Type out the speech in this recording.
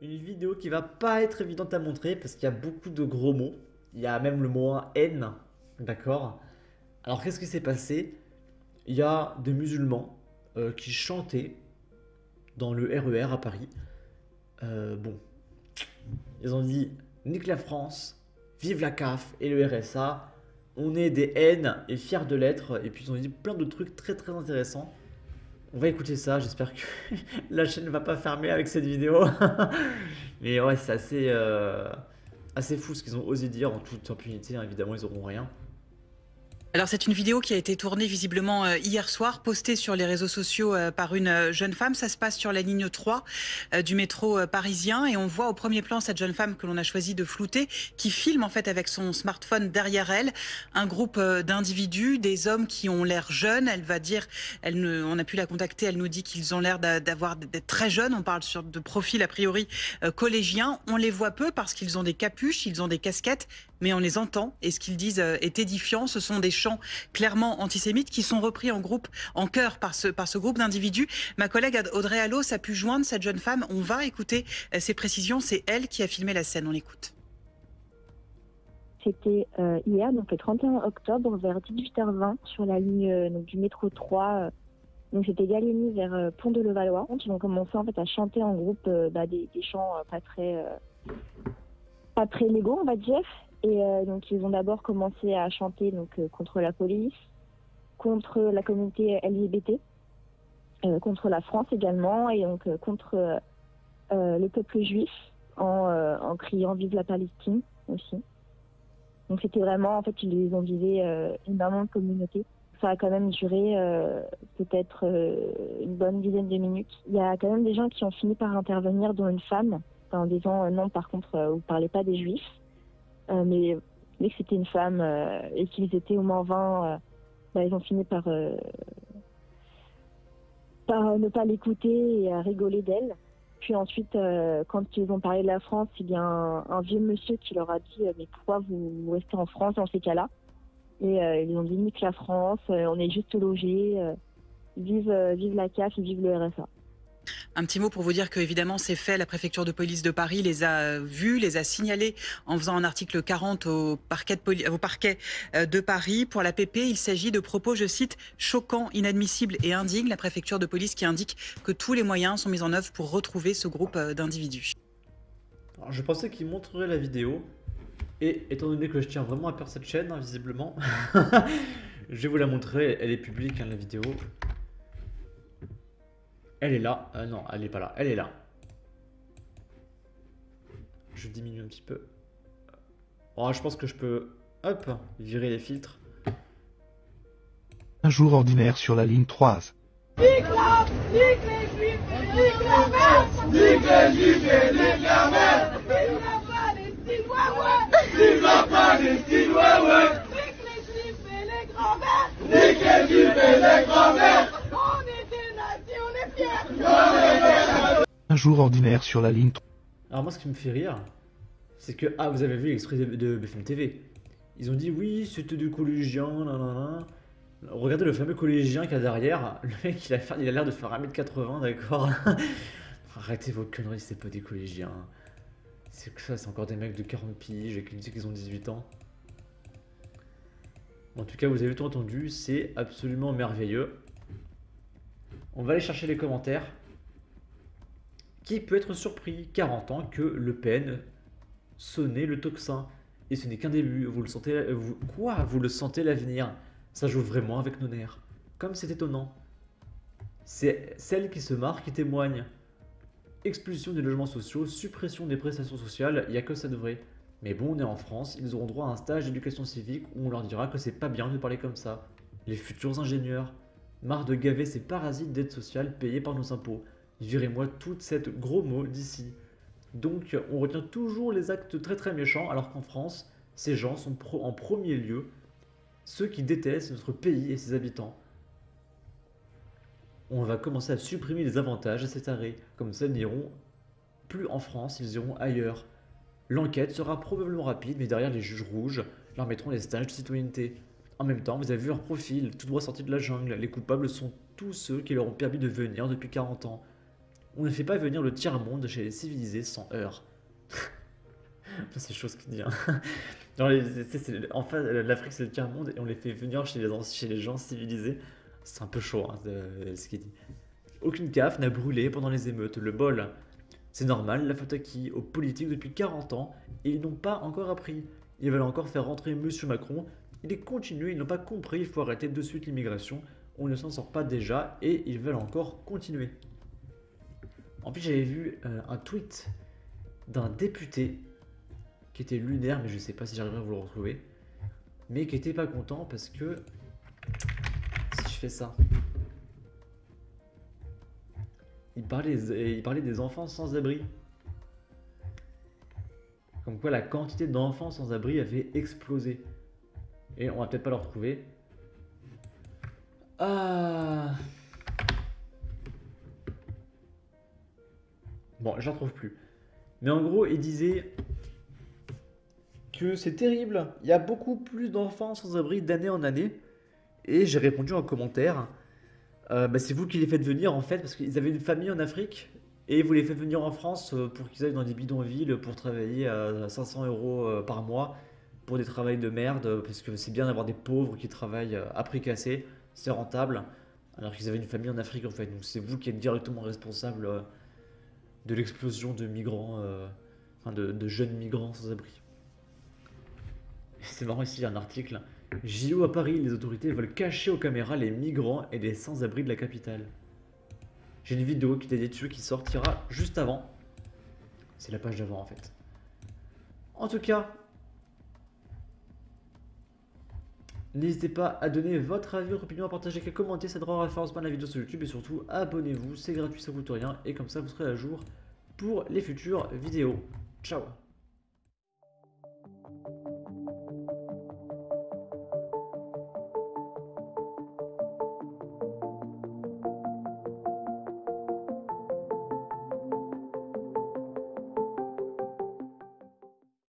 Une vidéo qui va pas être évidente à montrer parce qu'il y a beaucoup de gros mots. Il y a même le mot haine, d'accord? Alors qu'est-ce qui s'est passé? Il y a des musulmans qui chantaient dans le RER à Paris. Bon, ils ont dit « Nique la France, vive la CAF et le RSA, on est des haines et fiers de l'être ». Et puis ils ont dit plein de trucs très très intéressants. On va écouter ça, j'espère que la chaîne ne va pas fermer avec cette vidéo. Mais ouais, c'est assez, assez fou ce qu'ils ont osé dire en toute impunité, hein. Évidemment ils n'auront rien. Alors c'est une vidéo qui a été tournée visiblement hier soir, postée sur les réseaux sociaux par une jeune femme. Ça se passe sur la ligne 3 du métro parisien et on voit au premier plan cette jeune femme que l'on a choisi de flouter qui filme en fait avec son smartphone derrière elle un groupe d'individus, des hommes qui ont l'air jeunes. Elle va dire, on a pu la contacter, elle nous dit qu'ils ont l'air d'être très jeunes. On parle de profil a priori collégien. On les voit peu parce qu'ils ont des capuches, ils ont des casquettes, mais on les entend et ce qu'ils disent est édifiant. Ce sont des chants clairement antisémites qui sont repris en chœur par ce groupe d'individus. Ma collègue Audrey Allos a pu joindre cette jeune femme. On va écouter ses précisions. C'est elle qui a filmé la scène. On l'écoute. C'était hier, donc le 31 octobre, vers 18h20, sur la ligne du métro 3. Donc c'était Galigny vers Pont de Levallois. Ils ont commencé en fait à chanter en groupe des chants pas très légaux, on va dire. Et donc ils ont d'abord commencé à chanter donc, contre la police, contre la communauté LGBT, contre la France également, et donc contre le peuple juif en criant « Vive la Palestine » aussi. Donc c'était vraiment, en fait, ils ont visé énormément de communautés. Ça a quand même duré peut-être une bonne dizaine de minutes. Il y a quand même des gens qui ont fini par intervenir, dont une femme, en disant « Non, par contre, vous ne parlez pas des juifs ». Mais dès que c'était une femme et qu'ils étaient au moins 20, ils ont fini par ne pas l'écouter et à rigoler d'elle. Puis ensuite, quand ils ont parlé de la France, il y a un vieux monsieur qui leur a dit « Mais pourquoi vous restez en France dans ces cas-là » Et ils ont dit « Nique la France, on est juste logés, vive la CAF et vive le RSA ». Un petit mot pour vous dire que, évidemment, ces faits, la préfecture de police de Paris les a vus, les a signalés en faisant un article 40 au parquet de Paris. Pour la PP, il s'agit de propos, je cite, choquants, inadmissibles et indignes. La préfecture de police qui indique que tous les moyens sont mis en œuvre pour retrouver ce groupe d'individus. Je pensais qu'ils montreraient la vidéo. Et étant donné que je tiens vraiment à cœur cette chaîne, hein, visiblement, je vais vous la montrer. Elle est publique, hein, la vidéo. Elle est là. Non, elle n'est pas là. Elle est là. Je diminue un petit peu. Oh, je pense que je peux, hop, virer les filtres. Un jour ordinaire sur la ligne 3. Nique la, nique les juifs, nique la merde, nique les juifs et nique la merde. Vive la Palestine, ouais, ouais. Vive la Palestine, ouais, ouais. Nique les juifs et les grands-mères. Nique les juifs et les grands-mères. Un jour ordinaire sur la ligne 3. Alors moi ce qui me fait rire, c'est que, ah, vous avez vu l'extrait de BFMTV. Ils ont dit oui c'était du collégien, nanana. Regardez le fameux collégien qu'il y a derrière. Le mec il a l'air de faire 1m80, d'accord. Arrêtez vos conneries, c'est pas des collégiens. C'est que ça, c'est encore des mecs de 40 piges et qui disent qu'ils ont 18 ans. En tout cas vous avez tout entendu, c'est absolument merveilleux. On va aller chercher les commentaires. Qui peut être surpris 40 ans que Le Pen sonnait le tocsin? Et ce n'est qu'un début. Vous le sentez, vous le sentez l'avenir. Ça joue vraiment avec nos nerfs. Comme c'est étonnant. C'est celle qui se marre qui témoigne. Expulsion des logements sociaux, suppression des prestations sociales, il n'y a que ça de vrai. Mais bon, on est en France, ils auront droit à un stage d'éducation civique où on leur dira que c'est pas bien de parler comme ça. Les futurs ingénieurs. Marre de gaver ces parasites d'aide sociale payés par nos impôts. Virez-moi toute cette gros mot d'ici. Donc on retient toujours les actes très très méchants alors qu'en France, ces gens sont en premier lieu ceux qui détestent notre pays et ses habitants. On va commencer à supprimer les avantages à cet arrêt. Comme ça, ils n'iront plus en France, ils iront ailleurs. L'enquête sera probablement rapide, mais derrière les juges rouges leur mettront les stages de citoyenneté. En même temps, vous avez vu leur profil, tout droit sorti de la jungle. Les coupables sont tous ceux qui leur ont permis de venir depuis 40 ans. On ne fait pas venir le tiers-monde chez les civilisés sans heurts. C'est chose qu'il dit. En fait, l'Afrique, c'est le tiers-monde et on les fait venir chez les gens civilisés. C'est un peu chaud, hein, ce qu'il dit. Aucune CAF n'a brûlé pendant les émeutes. Le bol. C'est normal, la faute acquise aux politiques depuis 40 ans et ils n'ont pas encore appris. Ils veulent encore faire rentrer Monsieur Macron. Il est continué, ils n'ont pas compris, il faut arrêter de suite l'immigration. On ne s'en sort pas déjà et ils veulent encore continuer. En plus, j'avais vu un tweet d'un député qui était lunaire, mais je sais pas si j'arriverai à vous le retrouver, mais qui était pas content parce que si je fais ça, il parlait des enfants sans abri. Comme quoi la quantité d'enfants sans abri avait explosé. Et on va peut-être pas le retrouver. Ah. Bon, je ne retrouve plus. Mais en gros, il disait que c'est terrible. Il y a beaucoup plus d'enfants sans abri d'année en année. Et j'ai répondu en commentaire. Bah c'est vous qui les faites venir en fait, parce qu'ils avaient une famille en Afrique et vous les faites venir en France pour qu'ils aillent dans des bidonvilles pour travailler à 500 € par mois pour des travails de merde, parce que c'est bien d'avoir des pauvres qui travaillent à prix cassé, c'est rentable, alors qu'ils avaient une famille en Afrique en fait. Donc c'est vous qui êtes directement responsable de l'explosion de migrants, enfin de jeunes migrants sans abri. C'est marrant, ici il y a un article. JO à Paris, les autorités veulent cacher aux caméras les migrants et les sans-abri de la capitale. J'ai une vidéo qui était dessus qui sortira juste avant. C'est la page d'avant en fait. En tout cas, n'hésitez pas à donner votre avis, votre opinion, à partager, à commenter, ça drôle référencement de la vidéo sur YouTube et surtout abonnez-vous, c'est gratuit, ça coûte rien et comme ça vous serez à jour pour les futures vidéos. Ciao.